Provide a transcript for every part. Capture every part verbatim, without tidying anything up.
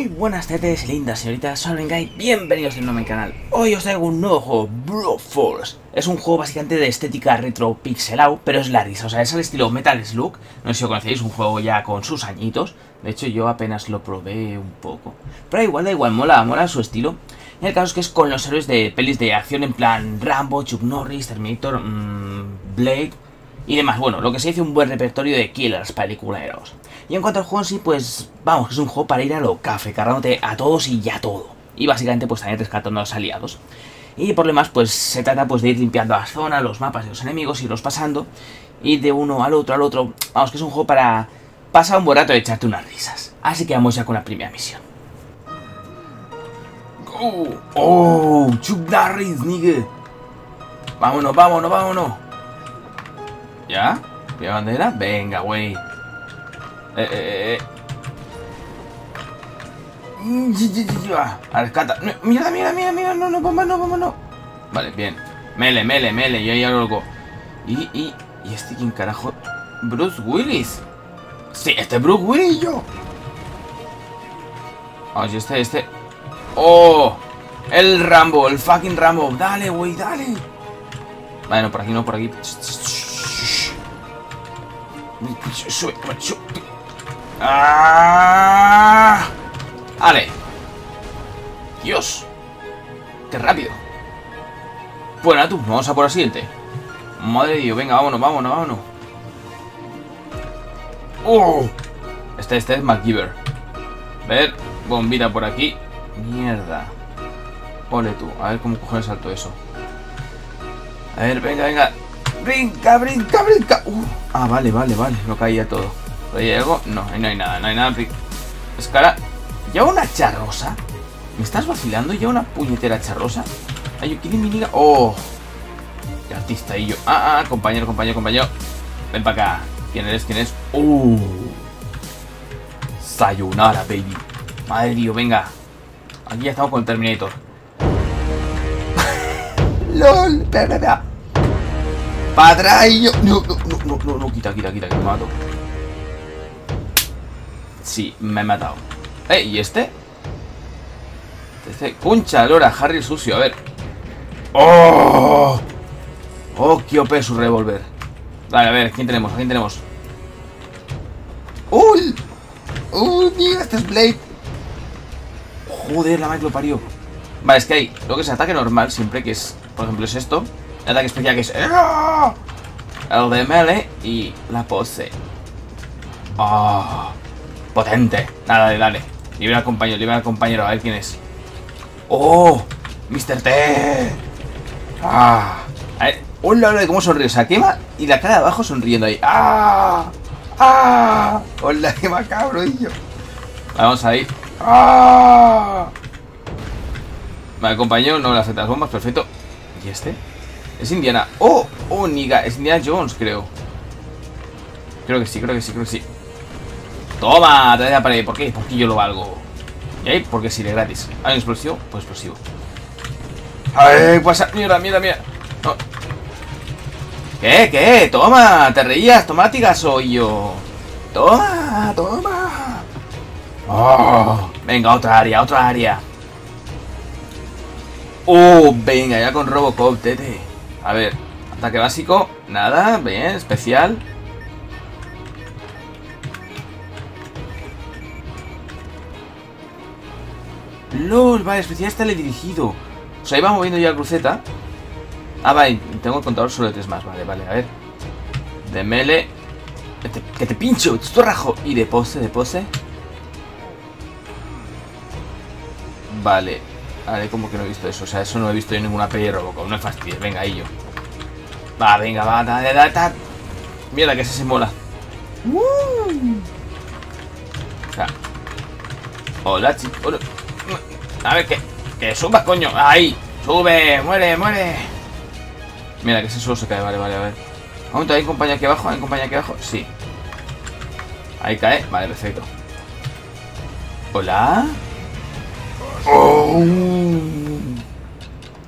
Muy buenas tetes lindas señoritas, soy Albengai, bienvenidos de nuevo a mi canal. Hoy os traigo un nuevo juego, Broforce. Es un juego básicamente de estética retro pixelado, pero es la risa, o sea, es al estilo Metal Slug. No sé si lo conocéis, un juego ya con sus añitos. De hecho yo apenas lo probé un poco, pero igual, da igual, mola, mola su estilo. Y el caso es que es con los héroes de pelis de acción en plan Rambo, Chuck Norris, Terminator, mmm, Blade y demás. Bueno, lo que se dice un buen repertorio de killers peliculeros. Y en cuanto al juego en sí, pues vamos, es un juego para ir a lo café, cargándote a todos y ya todo. Y básicamente pues también rescatando a los aliados. Y por lo demás pues se trata pues de ir limpiando las zonas, los mapas de los enemigos, irlos pasando. Y de uno al otro al otro, vamos, que es un juego para pasar un buen rato y echarte unas risas. Así que vamos ya con la primera misión. ¡Go! ¡Oh! ¡Chuck Norris, nigga! ¡Vámonos, vámonos, vámonos! ¿Ya? ¿Pilla bandera? Venga, güey. Eh, eh, eh. A rescata. Mira, mira, mira, mira. No, no, vamos, no, vamos, no. Vale, bien. Mele, mele, mele. Yo ya loco. Y, y, y este, ¿quién carajo? Bruce Willis. Sí, este es Bruce Willis y yo. Oye, este, este. Oh, el Rambo, el fucking Rambo. Dale, güey, dale. Vale, no, por aquí no, por aquí. Sube, sube. ¡Ah! ¡Ale! ¡Dios! ¡Qué rápido! Bueno, tú, vamos a por la siguiente. Madre de Dios, venga, vámonos, vámonos, vámonos. ¡Oh! Este, este es MacGyver. A ver, bombita por aquí. Mierda. Ole tú, a ver cómo cojones salto eso. A ver, venga, venga. Brinca, brinca, brinca. Uh. Ah, vale, vale, vale, lo caía todo. ¿Hay algo? No, ahí no hay nada, no hay nada. Es cara. ¿Ya una charrosa? ¿Me estás vacilando? ¿Ya una puñetera charrosa? Ay, yo quiero mi niga. ¡Oh! ¡Qué artista! Y yo. ¡Ah, ah! Compañero, compañero, compañero. Ven para acá. ¿Quién eres? ¿Quién es? ¡Uh! Sayonara, baby. Madre Dios, venga. Aquí ya estamos con el Terminator. ¡Lol! ¡Verdad! ¡Para atrás! Y yo. No, no, no, no, no, quita, quita, quita, que me mato. Sí, me he matado. Eh, ¿y este? Este, ¡cuncha lora! Harry sucio, a ver. ¡Oh! ¡Oh, qué O P su revólver! Vale, a ver, ¿quién tenemos? ¿Quién tenemos? ¡Uy! ¡Uy, mira! Este es Blade. Joder, la madre que lo parió. Vale, es que hay lo que es ataque normal siempre, que es, por ejemplo, es esto. El ataque especial, que es el de melee y la pose. ¡Oh! Potente. Dale, dale. Libera al compañero, libera al compañero. A ver quién es. ¡Oh! ¡mister T! ¡Ah! A ver. ¡Hola, hola! ¿Cómo sonríe? O sea, quema y la cara de abajo sonriendo ahí. ¡Ah! ¡Ah! ¡Hola, qué macabro, hijo! Vamos ahí. ¡Ah! Vale, compañero, no le aceptas bombas. Perfecto. ¿Y este? Es Indiana. ¡Oh! ¡Oh, niga! Es Indiana Jones, creo. Creo que sí, creo que sí, creo que sí. Toma, trae la pared. ¿Por qué? Porque yo lo valgo. ¿Y ahí? Porque si de gratis. ¿Hay un explosivo? Pues explosivo. ¡Ay, pasa! ¡Mierda, mierda, mierda! No. ¿Qué? ¿Qué? Toma, te reías. Toma, tigazo, yo. Toma, toma. Oh, venga, otra área, otra área. Oh, venga, ya con Robocop, tete. A ver, ataque básico. Nada, bien, especial. LOL, vale, especial está dirigido. O sea, ahí va moviendo ya la cruceta. Ah, vale, tengo el contador solo de tres más. Vale, vale, a ver. De mele. Que te, que te pincho, rajo. Y de pose, de pose. Vale. A ver, como que no he visto eso. O sea, eso no lo he visto yo en ninguna peli de Robocop. No es fastidio. Venga, ahí yo. Va, venga, va, da, da, da, da. Mierda, que ese se mola. Uh. O sea. Hola, chicos. Hola. A ver, que, que subas, coño. Ahí, sube, muere, muere. Mira, que ese solo se cae. Vale, vale, a ver. Aún hay compañía aquí abajo, hay compañía aquí abajo. Sí. Ahí cae, vale, perfecto. Hola. Oh.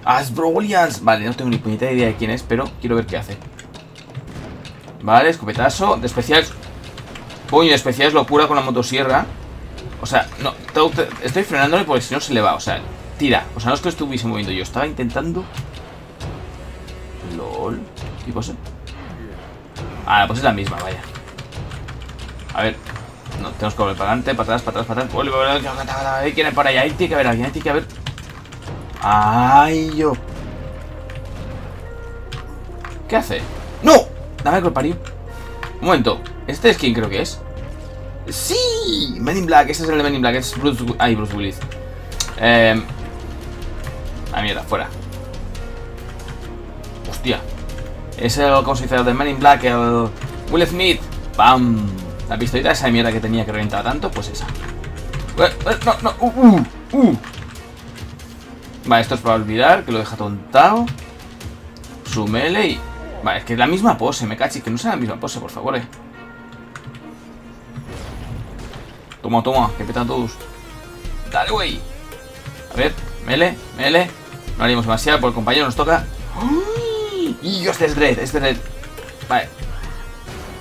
Asbrolians. Vale, no tengo ni puñetera idea de quién es, pero quiero ver qué hace. Vale, escopetazo. De especial. Puño, de especial es locura con la motosierra. O sea, no, estoy frenándole porque si no se le va, o sea, tira. O sea, no es que lo estuviese moviendo yo, estaba intentando. LOL. ¿Qué pose? Ah, la pose es la misma, vaya. A ver. No, tenemos que volver para adelante, para atrás, para atrás, para atrás. Ahí tiene para allá, ahí tiene que haber alguien, ahí tiene que haber. ¡Ay, yo! ¿Qué hace? ¡No! Dame el parió. Un momento. ¿Este es quién creo que es? ¡Sí! Men in Black, ese es el de Men in Black, ese es Bruce... Ay, Bruce Willis. Eh... Ah, mierda, fuera. Hostia. Es el consejero de Men in Black, el... Will Smith. ¡Pam! La pistolita esa de mierda que tenía que reventar tanto, pues esa. Eh, eh, no, no, uh, uh, uh. Vale, esto es para olvidar, que lo deja tontado. Sumele y... Vale, es que es la misma pose, me cachis, que no sea la misma pose, por favor, eh. Toma, toma, que petan todos. Dale, güey. A ver, mele, mele. No haríamos demasiado, porque el compañero nos toca. ¡Uy! Y este es red, este es red. Vale.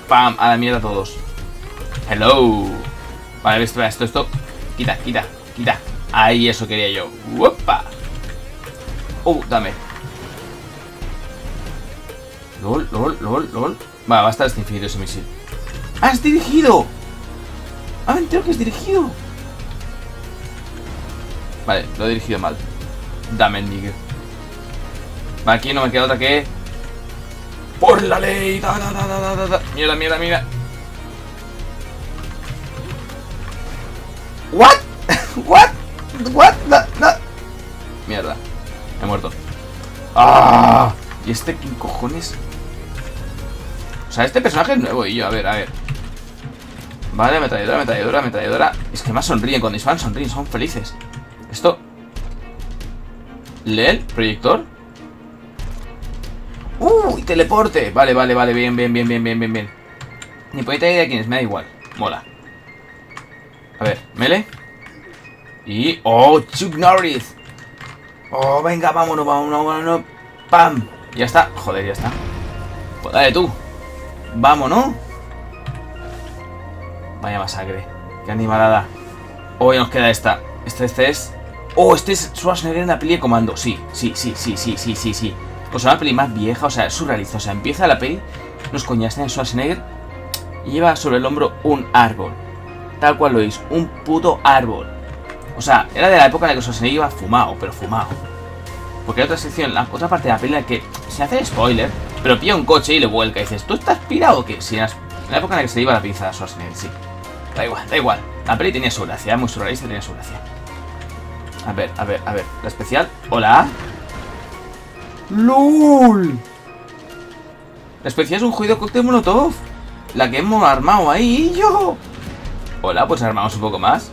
Pam, a la mierda todos. Hello. Vale, esto, esto, esto. Quita, quita, quita. Ahí eso quería yo. ¡Upa! Uh, dame. LOL, LOL, LOL, LOL. Vale, va a estar este infinito ese misil. ¡Has dirigido! Ah, me entero que es dirigido. Vale, lo he dirigido mal. Dame el nigga. Vale, aquí no me queda otra que... ¡Por la ley! Da, da, da, da, da, da. Mierda, mierda, mierda. ¿What? ¿What? ¿What? Da, da. Mierda. He muerto. ¡Ah! ¿Y este qué cojones? O sea, este personaje es nuevo y yo, a ver, a ver. Vale, ametralladora, ametralladora, ametralladora. Es que más sonríen, cuando disparan sonríen, son felices. Esto. ¿Leel? ¿Proyector? ¡Uy! ¡Teleporte! Vale, vale, vale, bien, bien, bien, bien, bien, bien, bien. Ni puedo tener idea de quién es, me da igual. Mola. A ver, mele. Y... ¡Oh! ¡Chuck Norris! ¡Oh, venga, vámonos, vámonos, vámonos! ¡Pam! Ya está, joder, ya está. Pues dale tú. Vámonos. Vaya masacre. Qué animalada. Hoy nos queda esta. Este, este es... Oh, este es Schwarzenegger en la peli de Comando. Sí, sí, sí, sí, sí, sí, sí, sí. O sea, una peli más vieja, o sea, surrealista. O sea, empieza la peli, nos coñaste en Schwarzenegger y lleva sobre el hombro un árbol. Tal cual lo es, un puto árbol. O sea, era de la época en la que Schwarzenegger iba fumado, pero fumado. Porque hay otra sección, la otra parte de la peli en la que se hace spoiler, pero pilla un coche y le vuelca y dices, ¿tú estás pirado o qué? Sí, en la época en la que se iba la pinza de Schwarzenegger, sí. Da igual, da igual. La peli tenía su gracia, muy surrealista, tenía su gracia. A ver, a ver, a ver. La especial. Hola. ¡Lol! La especial es un jodido cóctel molotov. La que hemos armado ahí, yo. Hola, pues armamos un poco más.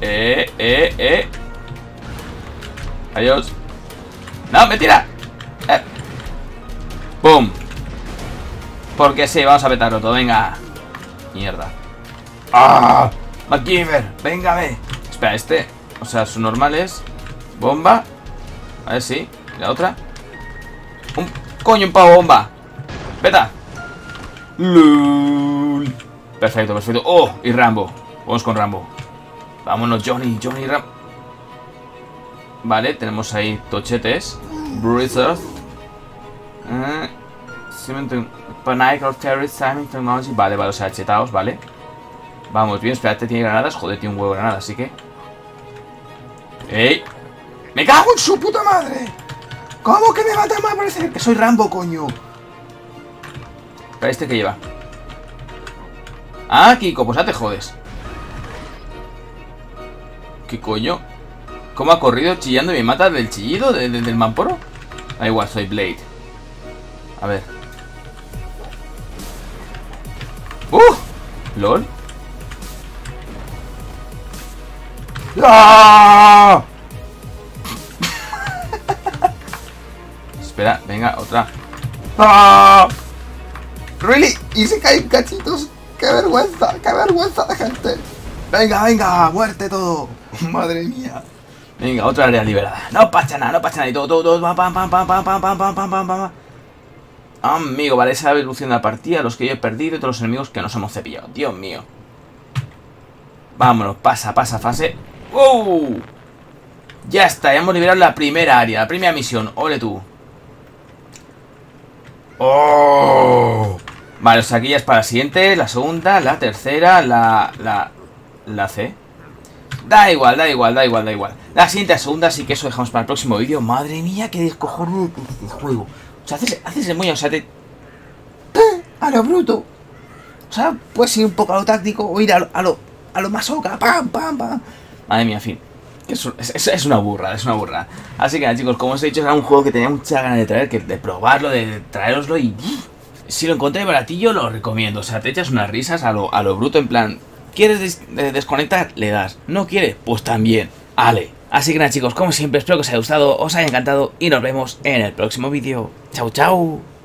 Eh, eh, eh. Adiós. ¡No, mentira! Eh. ¡Pum! Porque sí, vamos a petarlo todo, venga. Mierda. ¡Ah! MacGyver, venga, ve. Espera, este. O sea, su normal es. Bomba. A ver si. Sí. La otra. Un coño, un pavo bomba. ¡Peta! ¡Lul! Perfecto, perfecto. ¡Oh! Y Rambo. Vamos con Rambo. Vámonos, Johnny, Johnny, Rambo. Vale, tenemos ahí tochetes. Breathers. Eh. Panical Terrorist Simon Technology. Vale, vale, o sea, chetaos, vale. Vamos bien, espérate, tiene granadas. Joder, tiene un huevo de granadas, así que... ¡Ey! ¡Me cago en su puta madre! ¿Cómo que me va a tan mal parecer? ¡Que soy Rambo, coño! ¿Para este que lleva? ¡Ah, Kiko! Pues ya te jodes. ¿Qué coño? ¿Cómo ha corrido chillando y me mata del chillido? ¿De, de, ¿Del mamporo? Da igual, soy Blade. A ver. ¡Uh! ¡Lol! ¡No! Espera, venga, otra. ¡No! ¡Really! Y se caen cachitos. ¡Qué vergüenza! ¡Qué vergüenza de gente! ¡Venga, venga! ¡Muerte todo! ¡Madre mía! Venga, otra área liberada. No pasa nada, no pasa nada. Y todo, todo, todo. ¡Pam, pam, pam, pam, pam, pam, pam, pam, pam! Amigo, vale, esa es la evolución de la partida. Los que yo he perdido y todos los enemigos que nos hemos cepillado. Dios mío. Vámonos, pasa, pasa, fase. ¡Wow! Ya está, ya hemos liberado la primera área, la primera misión. Ole tú. ¡Oh! Vale, o sea, aquí ya es para la siguiente, la segunda, la tercera, la... la... la C. Da igual, da igual, da igual, da igual. La siguiente, la segunda, así que eso dejamos para el próximo vídeo. Madre mía, qué descojones de juego. O sea, haces, haces el moño, o sea, te... a lo bruto. O sea, puedes ir un poco a lo táctico o ir a lo, a lo, a lo masoca. Pam, pam, pam. Madre mía, en fin. Es, es, es una burra, es una burra. Así que nada, chicos, como os he dicho, era un juego que tenía mucha ganas de traer, que, de probarlo, de, de traeroslo y... si lo encontré baratillo, lo recomiendo. O sea, te echas unas risas a lo, a lo bruto, en plan... ¿Quieres des eh, desconectar? Le das. ¿No quieres? Pues también. Ale. Así que nada, chicos, como siempre, espero que os haya gustado, os haya encantado y nos vemos en el próximo vídeo. Chao, chao.